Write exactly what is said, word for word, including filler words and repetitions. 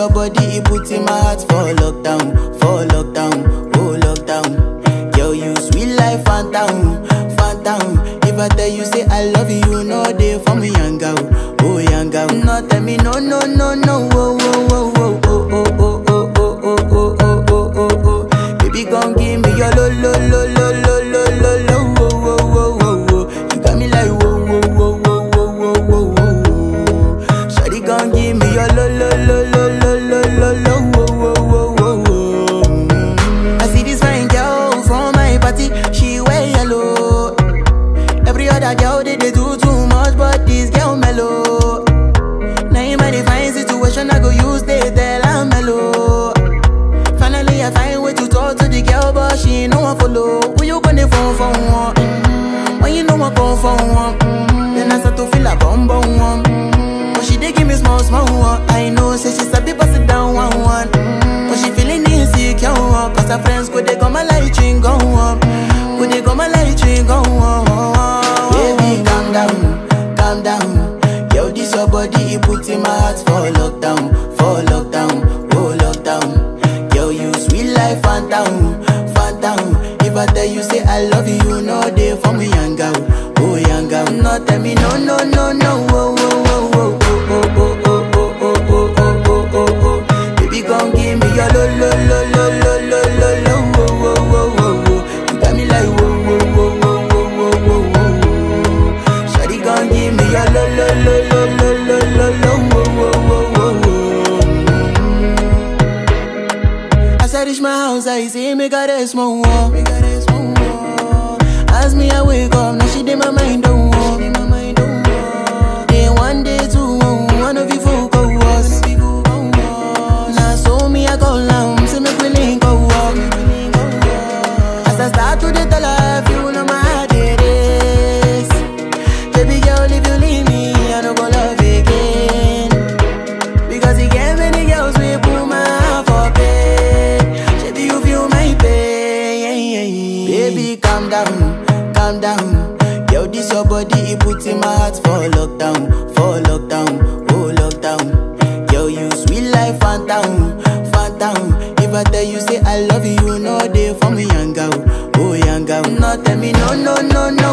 your body, it puts in my heart for lockdown, for lockdown, oh lockdown. Girl, you sweet life, Fanta, Fanta. If I tell you say I love you, no day for me, young girl, oh young girl. No tell me no, no, no, no, oh, oh, oh, oh, oh, oh, oh, oh, oh, oh, oh, oh, oh, oh. Baby, gon' give me your lo, lo, lo, lo, lo, lo, lo, lo, oh, oh, oh, oh. You got me like oh, oh, oh, oh, oh, oh, oh, oh. Shawty gon' give me your lo, lo, lo, lo. Girl, they, they do too much, but this girl mellow. Now in my divine situation, I go use they tell I'm mellow. Finally, I find way to talk to the girl, but she ain't no one follow. Who you gonna phone for one? Mm-hmm. When you know I phone for one? Mm-hmm. Then I start to feel a bum bum one. Mm-hmm. But she dey give me small small one. I know, say she's a bit pass it down one one. Mm-hmm. But she feeling insecure, cause her friends could they come my light ring go on? Could they come my light ring go on? Calm down, girl, this your body, it puts in my heart for lockdown, for lockdown, oh lockdown. Girl, you sweet life, Fanta, Fanta. If I tell you say I love you, no day for me, young girl, oh young girl. No tell me no, no, no, no, oh, oh, oh, oh, oh, oh, oh, oh, oh, oh, oh, oh, oh, oh. Baby, gon' give me your lo, lo, lo, lo, lo, lo, lo, lo, oh, oh, oh, oh. You got me like oh, oh, oh. La la la la la la la la la. As I reach my house, I see me got a small wall. As me I wake up, now she dey my mind on wall. Day one, day two, one of you folk go us. Now so me I go long, see me feeling go up. As I start to dey tell her, you know my heart it is. Baby girl, if you leave me, I no go love again. Because you get many girls we put my heart for bed. Baby, you feel my pain. Baby, calm down, calm down. Girl, this your body, it puts in my heart for lockdown, for lockdown, oh lockdown. Girl, you sweet life, Fanta, Fanta. If I tell you say I love you, no day for me, young girl, oh young girl. No tell me no, no, no, no.